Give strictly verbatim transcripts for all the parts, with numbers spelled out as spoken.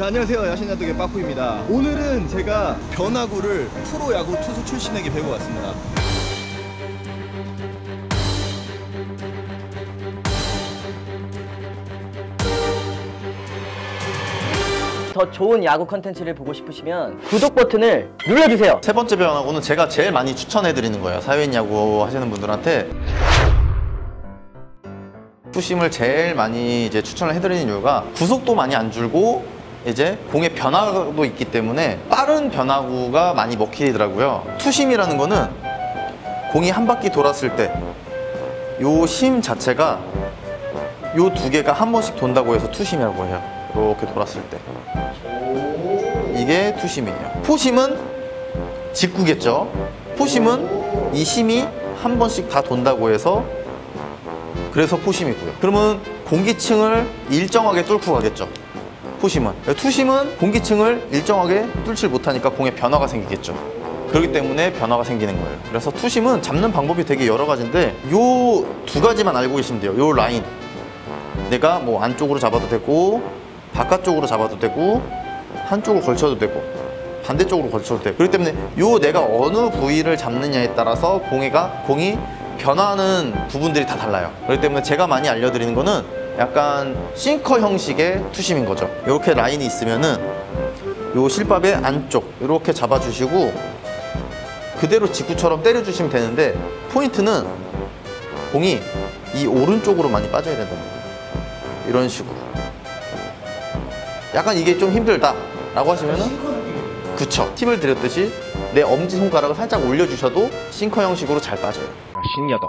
자, 안녕하세요. 야신야독의 빠꾸입니다. 오늘은 제가 변화구를 프로야구 투수 출신에게 배우고 왔습니다. 더 좋은 야구 컨텐츠를 보고 싶으시면 구독 버튼을 눌러주세요. 세 번째 변화구는 제가 제일 많이 추천해드리는 거예요. 사회인 야구 하시는 분들한테 투심을 제일 많이 이제 추천을 해드리는 이유가 구속도 많이 안 줄고 이제 공의 변화도 있기 때문에 빠른 변화구가 많이 먹히더라고요. 투심이라는 거는 공이 한 바퀴 돌았을 때 요 심 자체가 요 두 개가 한 번씩 돈다고 해서 투심이라고 해요. 이렇게 돌았을 때 이게 투심이에요. 포심은 직구겠죠. 포심은 이 심이 한 번씩 다 돈다고 해서 그래서 포심이고요. 그러면 공기층을 일정하게 뚫고 가겠죠. 포심은. 투심은 공기층을 일정하게 뚫지 못하니까 공에 변화가 생기겠죠. 그렇기 때문에 변화가 생기는 거예요. 그래서 투심은 잡는 방법이 되게 여러 가지인데 요 두 가지만 알고 계시면 돼요. 요 라인. 내가 뭐 안쪽으로 잡아도 되고 바깥쪽으로 잡아도 되고 한쪽으로 걸쳐도 되고 반대쪽으로 걸쳐도 되고. 그렇기 때문에 요 내가 어느 부위를 잡느냐에 따라서 공이가 공이 변화하는 부분들이 다 달라요. 그렇기 때문에 제가 많이 알려드리는 거는 약간 싱커 형식의 투심인 거죠. 이렇게 라인이 있으면은 요 실밥의 안쪽 이렇게 잡아주시고 그대로 직구처럼 때려주시면 되는데 포인트는 공이 이 오른쪽으로 많이 빠져야 된다는 거예요. 이런 식으로. 약간 이게 좀 힘들다라고 하시면은 그쵸. 팁을 드렸듯이 내 엄지 손가락을 살짝 올려주셔도 싱커 형식으로 잘 빠져요. 신기하다.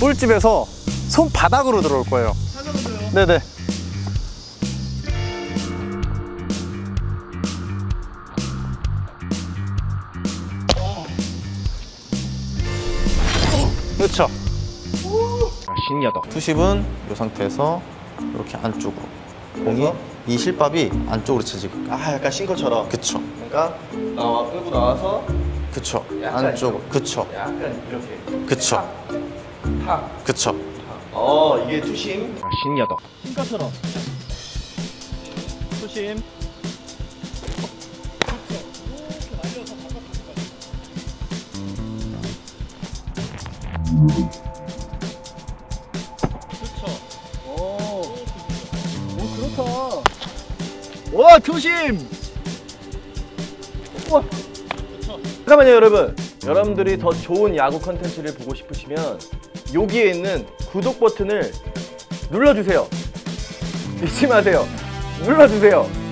볼집에서 손바닥으로 들어올 거예요. 찾아보세요. 네네. 그렇죠. 신기하다. 투십은 이 상태에서 이렇게 안쪽으로. 공이 이 실밥이 안쪽으로 쳐지고. 아, 약간 싱커처럼. 그쵸. 그러니까 나와 끌고 나와서. 그쵸. 안쪽으로. 그쵸. 약간 이렇게. 그쵸. 탁. 그쵸. 어, 이게 투심. 아, 신기하다. 싱커처럼. 투심. 그쵸. 오. 오, 그렇다. 와, 투심. 와. 잠깐만요, 여러분. 여러분들이 더 좋은 야구 컨텐츠를 보고 싶으시면 여기에 있는 구독 버튼을 눌러주세요. 잊지 마세요. 눌러주세요.